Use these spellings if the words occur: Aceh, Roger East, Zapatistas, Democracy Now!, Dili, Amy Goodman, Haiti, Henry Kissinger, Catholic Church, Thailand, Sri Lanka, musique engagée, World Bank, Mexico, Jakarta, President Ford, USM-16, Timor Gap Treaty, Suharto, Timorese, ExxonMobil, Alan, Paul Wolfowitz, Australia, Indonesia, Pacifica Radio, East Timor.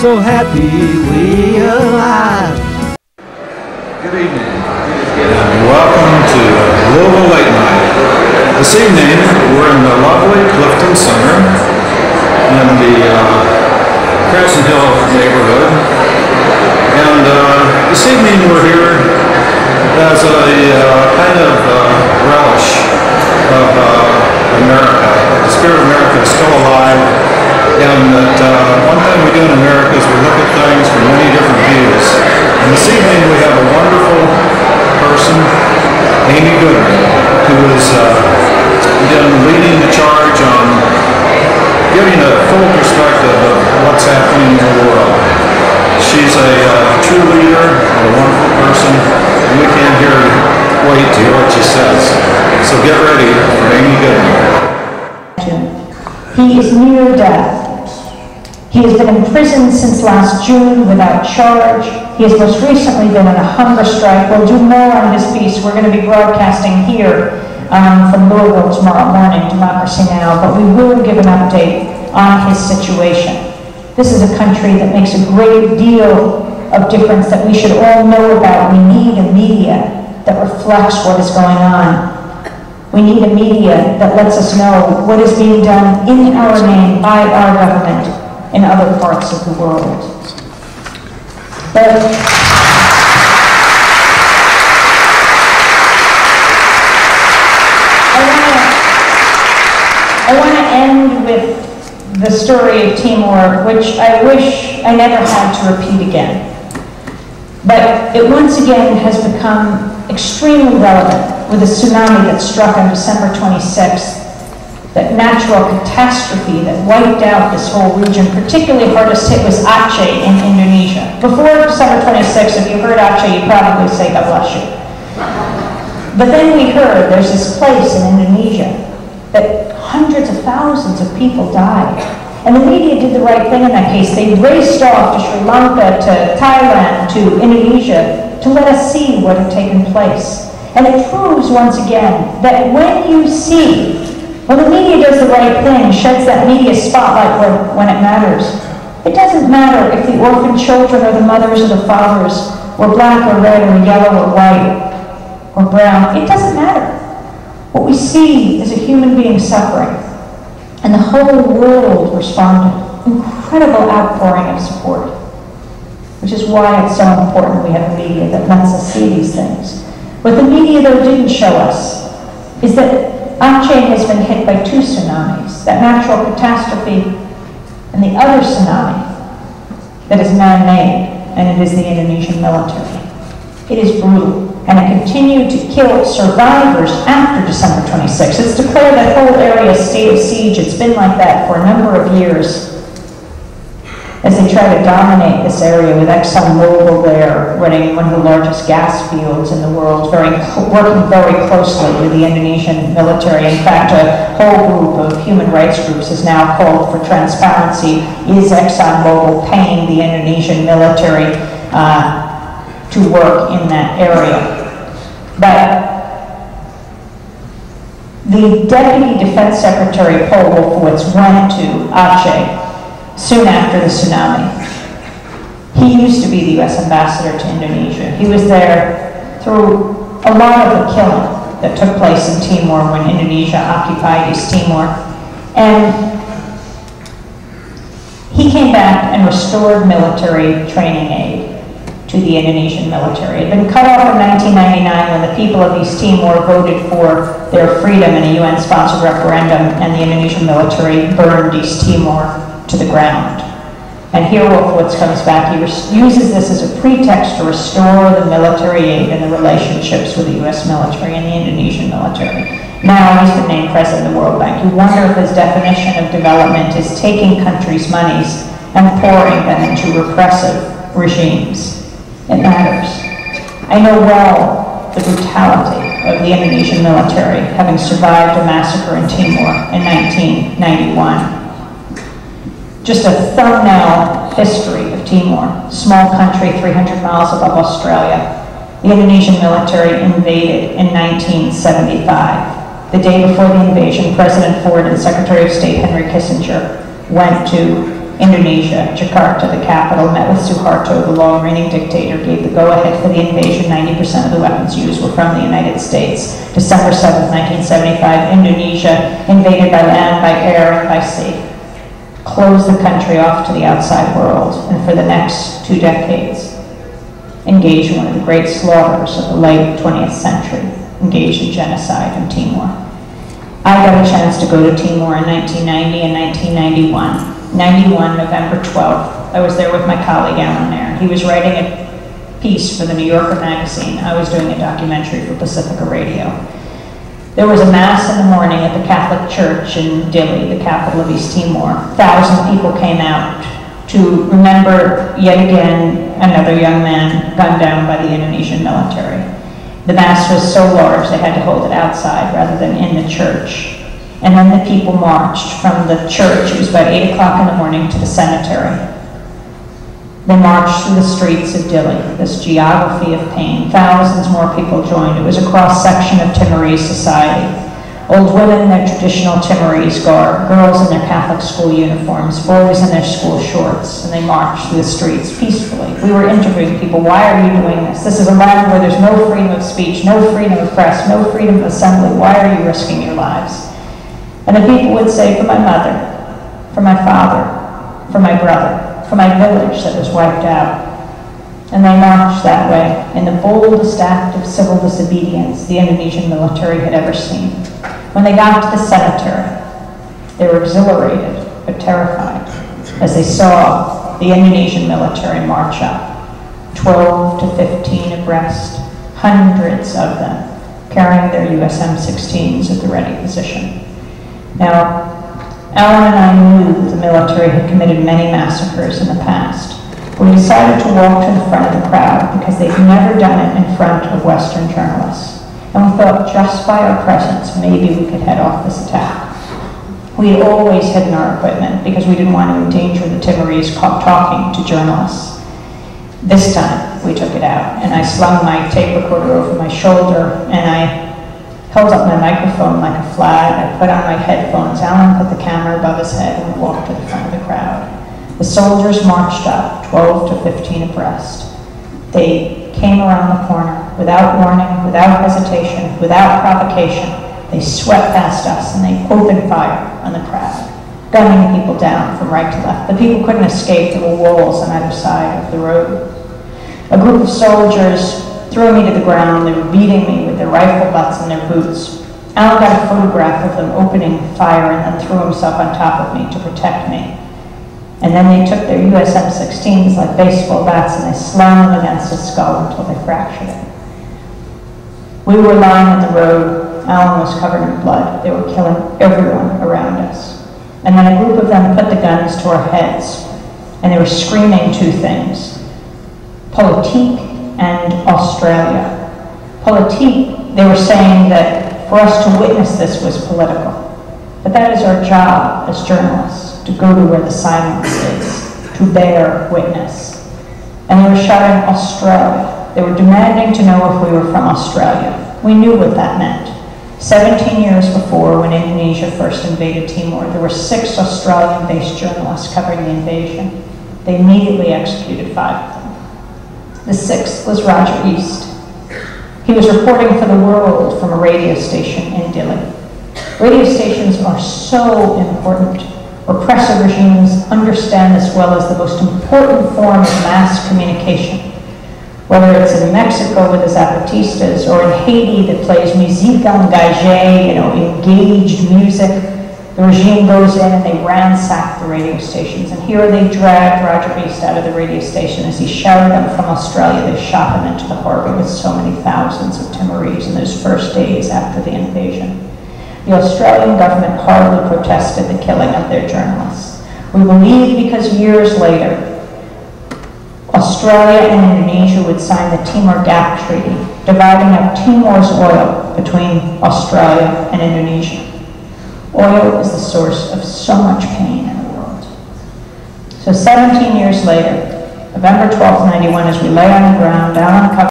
so happy we are alive. Good evening. Welcome to Global Late Night. This evening, we're in the lovely Clifton Center in the Crescent Hill neighborhood. And this evening, we're here as a kind of relish of America. The spirit of America is still alive. And that one thing we do in America is we look at things from many different views. And this evening we have a wonderful person, Amy Goodman, who has been leading the charge on giving a full perspective of what's happening in the world. She's a true leader, a wonderful person, and we can't hear wait to hear what she says. So get ready for Amy Goodman. He is near death. He has been in prison since last June without charge. He has most recently been on a hunger strike. We'll do more on his piece. We're going to be broadcasting here from Louisville tomorrow morning, Democracy Now!, but we will give an update on his situation. This is a country that makes a great deal of difference that we should all know about. We need a media that reflects what is going on. We need a media that lets us know what is being done in our name by our government in other parts of the world. But I want to end with the story of Timor, which I wish I never had to repeat again. But it once again has become extremely relevant with a tsunami that struck on December 26th. That natural catastrophe that wiped out this whole region, particularly hardest hit was Aceh in Indonesia. Before December 26, if you heard Aceh, you probably say, God bless you. But then we heard there's this place in Indonesia that hundreds of thousands of people died. And the media did the right thing in that case. They raced off to Sri Lanka, to Thailand, to Indonesia, to let us see what had taken place. And it proves once again that when you see, when the media does the right thing, sheds that media spotlight when it matters. It doesn't matter if the orphan children or the mothers or the fathers were black or red or yellow or white or brown. It doesn't matter. What we see is a human being suffering. And the whole world responded. Incredible outpouring of support. Which is why it's so important we have a media that lets us see these things. What the media, though, didn't show us is that Aceh has been hit by two tsunamis, that natural catastrophe and the other tsunami that is man-made, and it is the Indonesian military. It is brutal, and it continued to kill survivors after December 26. It's declared that whole area a state of siege. It's been like that for a number of years as they try to dominate this area with ExxonMobil there, running one of the largest gas fields in the world, working very closely with the Indonesian military. In fact, a whole group of human rights groups has now called for transparency. Is ExxonMobil paying the Indonesian military to work in that area? But the Deputy Defense Secretary, Paul Wolfowitz, went to Aceh soon after the tsunami. He used to be the U.S. ambassador to Indonesia. He was there through a lot of the killing that took place in Timor when Indonesia occupied East Timor. And he came back and restored military training aid to the Indonesian military. It had been cut off in 1999 when the people of East Timor voted for their freedom in a UN-sponsored referendum, and the Indonesian military burned East Timor to the ground. And here Wolfowitz comes back. He uses this as a pretext to restore the military aid and the relationships with the US military and the Indonesian military. Now he's been named President of the World Bank. You wonder if his definition of development is taking countries' monies and pouring them into repressive regimes. It matters. I know well the brutality of the Indonesian military, having survived a massacre in Timor in 1991. Just a thumbnail history of Timor, small country 300 miles above Australia. The Indonesian military invaded in 1975. The day before the invasion, President Ford and Secretary of State Henry Kissinger went to Indonesia, Jakarta, the capital, met with Suharto, the long-reigning dictator, gave the go-ahead for the invasion. 90% of the weapons used were from the United States. December 7, 1975, Indonesia, invaded by land, by air, and by sea, closed the country off to the outside world, and for the next 2 decades, engaged in one of the great slaughters of the late 20th century, engaged in genocide in Timor. I got a chance to go to Timor in 1990 and 1991. 91, November 12th, I was there with my colleague Alan there. He was writing a piece for the New Yorker magazine. I was doing a documentary for Pacifica Radio. There was a mass in the morning at the Catholic Church in Dili, the capital of East Timor. 1,000 people came out to remember, yet again, another young man gunned down by the Indonesian military. The mass was so large they had to hold it outside rather than in the church. And then the people marched from the church, it was about 8 o'clock in the morning, to the cemetery. They marched through the streets of Dili, this geography of pain. Thousands more people joined. It was a cross-section of Timorese society. Old women in their traditional Timorese garb, girls in their Catholic school uniforms, boys in their school shorts, and they marched through the streets peacefully. We were interviewing people, why are you doing this? This is a land where there's no freedom of speech, no freedom of press, no freedom of assembly. Why are you risking your lives? And the people would say, for my mother, for my father, for my brother, for my village that was wiped out. And they marched that way in the boldest act of civil disobedience the Indonesian military had ever seen. When they got to the cemetery, they were exhilarated but terrified as they saw the Indonesian military march up, 12 to 15 abreast, hundreds of them carrying their USM-16s at the ready position. Now, Alan and I knew that the military had committed many massacres in the past. We decided to walk to the front of the crowd because they'd never done it in front of Western journalists. And we thought just by our presence, maybe we could head off this attack. We had always hidden our equipment because we didn't want to endanger the Timorese caught talking to journalists. This time, we took it out, and I slung my tape recorder over my shoulder, and I held up my microphone like a flag. I put on my headphones. Alan put the camera above his head and walked to the front of the crowd. The soldiers marched up, 12 to 15 abreast. They came around the corner without warning, without hesitation, without provocation. They swept past us and they opened fire on the crowd, gunning people down from right to left. The people couldn't escape. There were walls on either side of the road. A group of soldiers threw me to the ground. They were beating me with their rifle butts in their boots. Alan got a photograph of them opening fire and then threw himself on top of me to protect me. And then they took their USM-16s like baseball bats and they slammed them against his skull until they fractured it. We were lying on the road. Alan was covered in blood. They were killing everyone around us. And then a group of them put the guns to our heads and they were screaming two things: politique and Australia. Politique, they were saying that for us to witness this was political. But that is our job as journalists, to go to where the silence is, to bear witness. And they were shouting Australia. They were demanding to know if we were from Australia. We knew what that meant. 17 years before, when Indonesia first invaded Timor, there were 6 Australian-based journalists covering the invasion. They immediately executed 5 of them. The 6th was Roger East. He was reporting for the World from a radio station in Dili. Radio stations are so important. Repressive regimes understand this well as the most important form of mass communication. Whether it's in Mexico with the Zapatistas or in Haiti that plays musique engagée, engaged music, the regime goes in and they ransack the radio stations. And here they dragged Roger East out of the radio station as he shouted them from Australia. They shot him into the harbor with so many thousands of Timorese in those first days after the invasion. The Australian government hardly protested the killing of their journalists. We believe because years later, Australia and Indonesia would sign the Timor Gap Treaty, dividing up Timor's oil between Australia and Indonesia. Oil is the source of so much pain in the world. So 17 years later, November 12, 1991, as we lay on the ground, Alan covered